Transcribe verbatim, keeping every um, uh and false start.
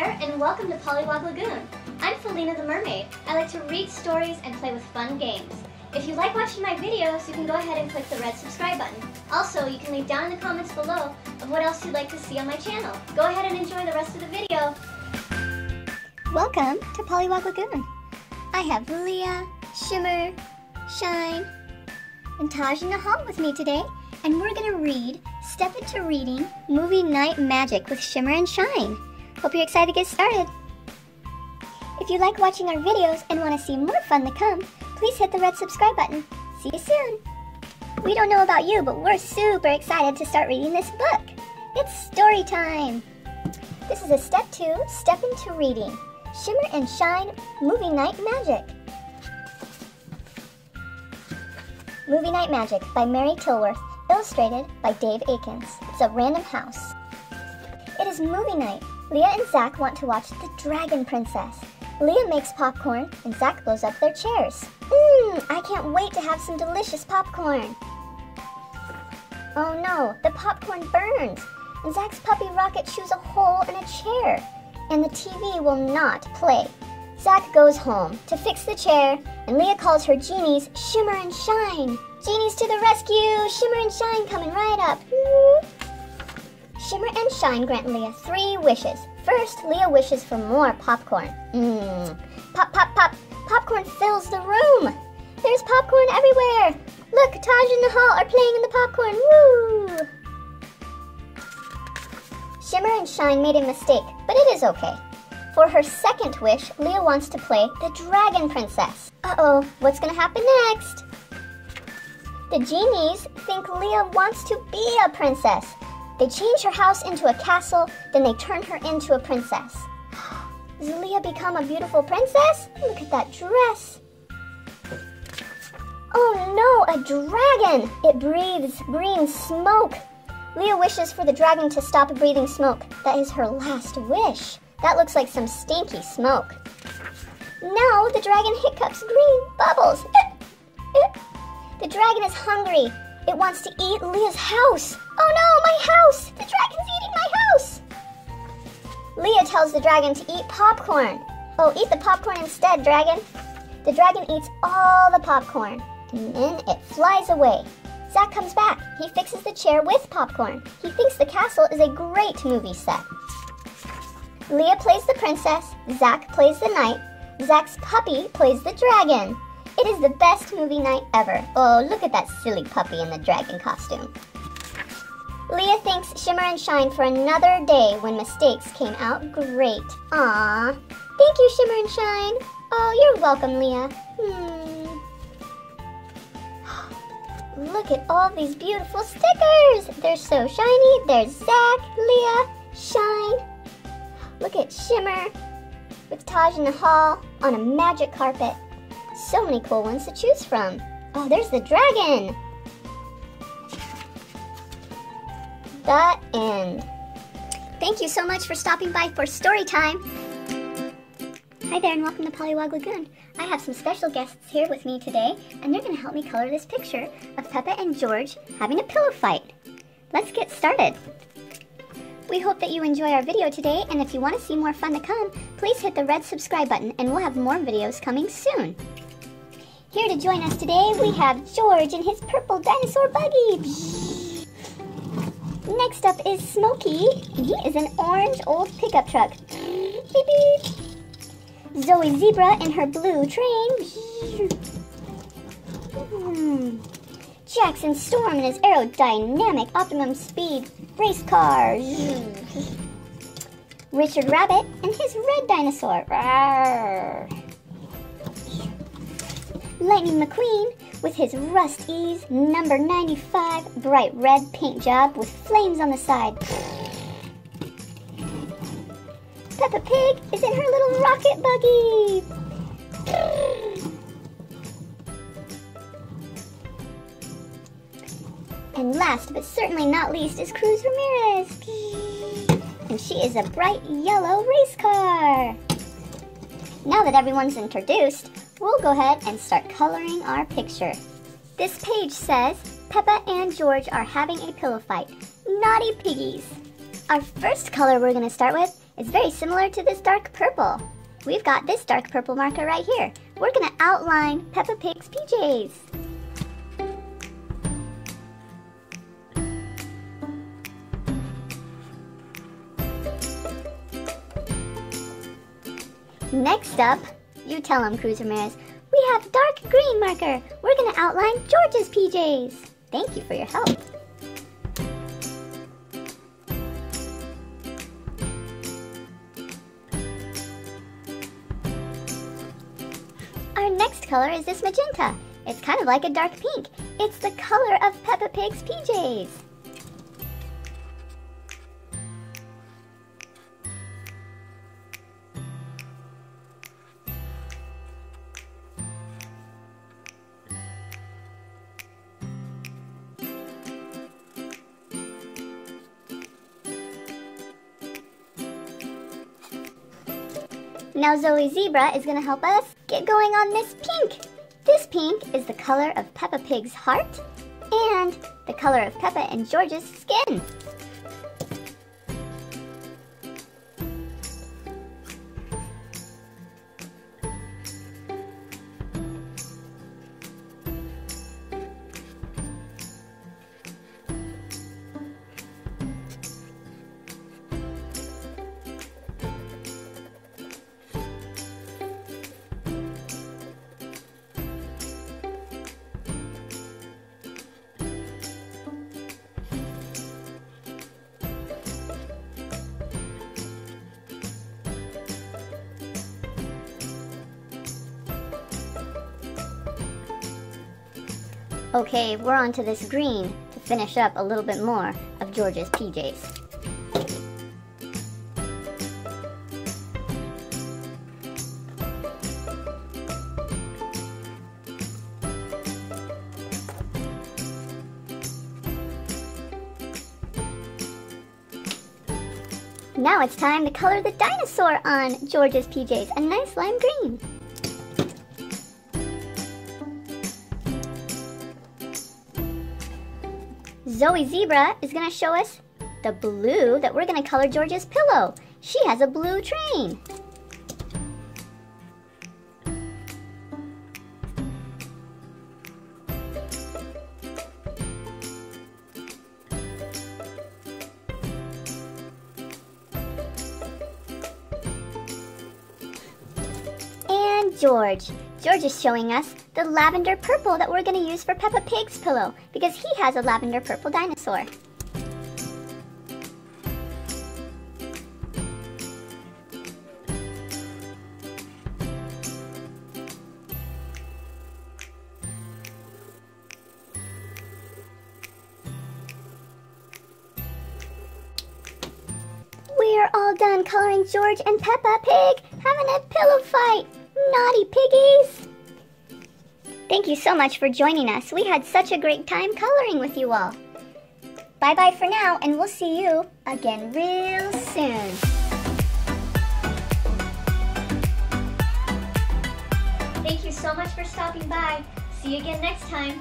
there, and welcome to PollyWog Lagoon. I'm Felina the Mermaid. I like to read stories and play with fun games. If you like watching my videos, you can go ahead and click the red subscribe button. Also, you can leave down in the comments below of what else you'd like to see on my channel. Go ahead and enjoy the rest of the video. Welcome to PollyWog Lagoon. I have Leah, Shimmer, Shine, and Taj and Nahal with me today, and we're gonna read Step Into Reading Movie Night Magic with Shimmer and Shine. Hope you're excited to get started. If you like watching our videos and want to see more fun to come, please hit the red subscribe button. See you soon! We don't know about you, but we're super excited to start reading this book. It's story time! This is a step two, Step Into Reading, Shimmer and Shine Movie Night Magic. Movie Night Magic by Mary Tilworth, illustrated by Dave Aikens. It's a random house. It is movie night. Leah and Zach want to watch The Dragon Princess. Leah makes popcorn and Zach blows up their chairs. Mmm, I can't wait to have some delicious popcorn. Oh no, the popcorn burns, and Zach's puppy Rocket chews a hole in a chair, and the T V will not play. Zach goes home to fix the chair, and Leah calls her genies Shimmer and Shine. Genies to the rescue! Shimmer and Shine coming right up! Shimmer and Shine grant Leah three wishes. First, Leah wishes for more popcorn. Mmm. Pop, pop, pop. Popcorn fills the room. There's popcorn everywhere. Look, Taj and Nahal are playing in the popcorn. Woo! Shimmer and Shine made a mistake, but it is okay. For her second wish, Leah wants to play the Dragon Princess. Uh-oh, what's gonna happen next? The genies think Leah wants to be a princess. They change her house into a castle, then they turn her into a princess. Does Leah become a beautiful princess? Look at that dress. Oh no, a dragon! It breathes green smoke. Leah wishes for the dragon to stop breathing smoke. That is her last wish. That looks like some stinky smoke. Now the dragon hiccups green bubbles. The dragon is hungry. It wants to eat Leah's house. Oh no, my house! The dragon's eating my house! Leah tells the dragon to eat popcorn. Oh, eat the popcorn instead, dragon. The dragon eats all the popcorn, and then it flies away. Zach comes back. He fixes the chair with popcorn. He thinks the castle is a great movie set. Leah plays the princess. Zach plays the knight. Zach's puppy plays the dragon. It is the best movie night ever. Oh, look at that silly puppy in the dragon costume. Leah thanks Shimmer and Shine for another day when mistakes came out great. Aww. Thank you, Shimmer and Shine. Oh, you're welcome, Leah. Hmm. Look at all these beautiful stickers. They're so shiny. There's Zach, Leah, Shine. Look at Shimmer with Taj and Nahal on a magic carpet. So many cool ones to choose from. Oh, there's the dragon. The end. Thank you so much for stopping by for story time. Hi there and welcome to PollyWog Lagoon. I have some special guests here with me today, and they're going to help me color this picture of Peppa and George having a pillow fight. Let's get started. We hope that you enjoy our video today, and if you want to see more fun to come, please hit the red subscribe button and we'll have more videos coming soon. Here to join us today, we have George and his purple dinosaur buggy. Next up is Smokey. He is an orange old pickup truck. Beep beep. Zoe Zebra and her blue train. Jackson Storm and his aerodynamic optimum speed race car. Richard Rabbit and his red dinosaur. Lightning McQueen with his Rust-Ease number ninety-five bright red paint job with flames on the side. Peppa Pig is in her little rocket buggy. And last, but certainly not least, is Cruz Ramirez. And she is a bright yellow race car. Now that everyone's introduced, we'll go ahead and start coloring our picture. This page says, Peppa and George are having a pillow fight. Naughty piggies. Our first color we're gonna start with It's very similar to this dark purple. We've got this dark purple marker right here. We're gonna outline Peppa Pig's P Js. Next up, you tell them, Cruz Ramirez, we have dark green marker. We're gonna outline George's P Js. Thank you for your help. Our next color is this magenta. It's kind of like a dark pink. It's the color of Peppa Pig's P Js. Now Zoe Zebra is gonna help us get going on this pink. This pink is the color of Peppa Pig's heart and the color of Peppa and George's skin. Okay, we're on to this green to finish up a little bit more of George's P Js. Now it's time to color the dinosaur on George's P Js, a nice lime green. Zoe Zebra is gonna show us the blue that we're gonna color George's pillow. She has a blue train. And George. George is showing us the lavender purple that we're gonna use for Peppa Pig's pillow because he has a lavender purple dinosaur. We're all done coloring George and Peppa Pig having a pillow fight. Naughty piggies! Thank you so much for joining us. We had such a great time coloring with you all. Bye-bye for now, and we'll see you again real soon. Thank you so much for stopping by. See you again next time.